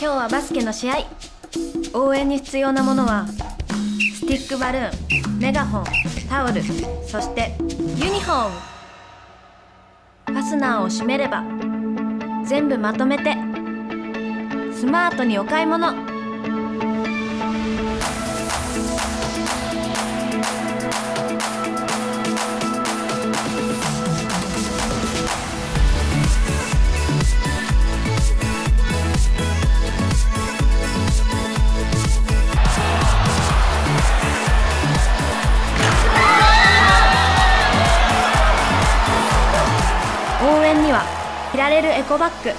今日はバスケの試合。応援に必要なものはスティックバルーン、メガホン、タオル、そしてユニフォーム。ファスナーを閉めれば全部まとめてスマートにお買い物。応援には着られるエコバッグ。